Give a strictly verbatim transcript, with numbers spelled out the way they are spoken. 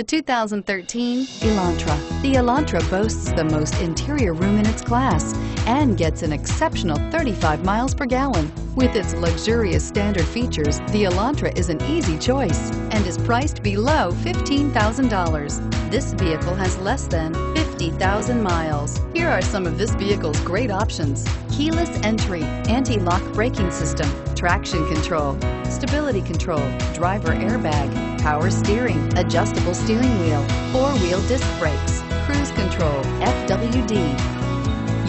The two thousand thirteen Elantra. The Elantra boasts the most interior room in its class and gets an exceptional thirty-five miles per gallon. With its luxurious standard features, the Elantra is an easy choice and is priced below fifteen thousand dollars. This vehicle has less than fifty thousand miles. Here are some of this vehicle's great options: keyless entry, anti-lock braking system, traction control, stability control, driver airbag, power steering, adjustable steering wheel, four-wheel disc brakes, cruise control, F W D.